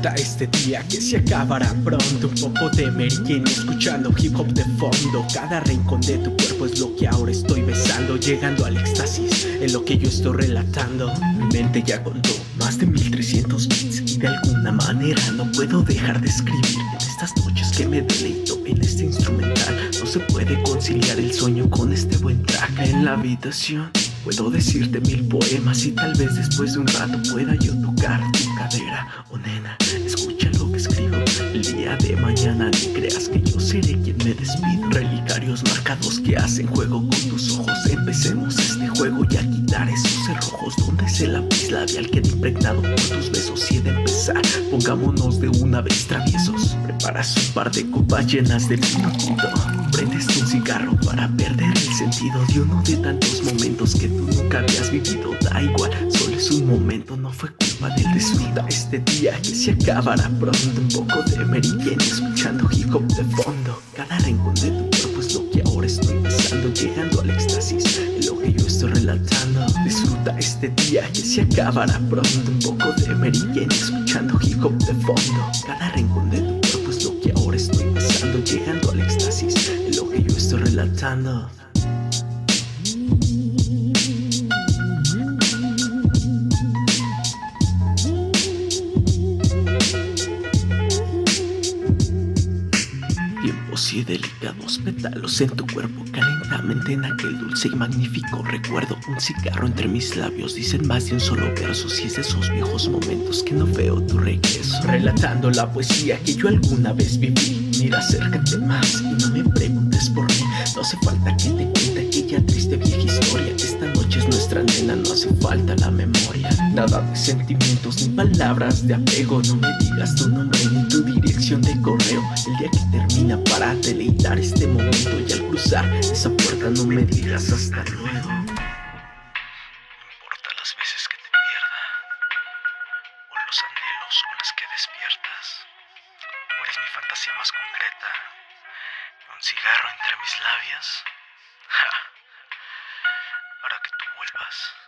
disfruta este día que se acabará pronto. Un poco de Mary Jane escuchando hip hop de fondo. Cada rincón de tu cuerpo es lo que ahora estoy besando, llegando al éxtasis en lo que yo estoy relatando. Mi mente ya contó más de 1300 beats y de alguna manera no puedo dejar de escribir. En estas noches que me deleito en este instrumental, no se puede conciliar el sueño con este buen track. En la habitación puedo decirte 1000 poemas y tal vez después de un rato pueda yo tocar tu cadera. Oh nena, escucha lo que escribo. El día de mañana ni creas que yo seré quien me despido. Relicarios marcados que hacen juego con tus ojos. Empecemos este juego y a quitar esos cerrojos. ¿Dónde es el lápiz labial que te he impregnado con tus besos? Y he de empezar, pongámonos de una vez traviesos. Preparas un par de copas llenas de vino tinto. Prendes tu cigarro para perder el sentido de uno de tantos momentos que tú nunca habías vivido. Da igual, solo es un momento, no fue culpa del descuido. Este día que se acabará pronto. Un poco de Mary Jane escuchando hip hop de fondo. Cada rincón de tu cuerpo es lo que ahora estoy pensando, llegando al éxtasis en lo que yo estoy relatando. Disfruta este día que se acabará pronto. Un poco de Mary Jane escuchando hip hop de fondo. Cada rincón de tu cuerpo es lo que ahora estoy pensando, llegando al éxtasis en lo que yo estoy relatando. Y delicados pétalos en tu cuerpo, calentamente en aquel dulce y magnífico recuerdo. Un cigarro entre mis labios, dicen más de un solo verso. Si es de esos viejos momentos que no veo tu regreso, relatando la poesía que yo alguna vez viví. Mira, acércate más y no me preguntes por mí. No hace falta que te cuente aquella triste vieja historia. Esta noche es nuestra nena, no hace falta la memoria. Nada de sentimientos ni palabras de apego. No me digas tu nombre ni tu dirección de correo. El día que termina para deleitar este momento, y al cruzar esa puerta no me digas hasta luego. No importa las veces que te pierda, o los anhelos con las que despiertas, o eres mi fantasía más concreta. Un cigarro entre mis labias, ja, para que tú vuelvas.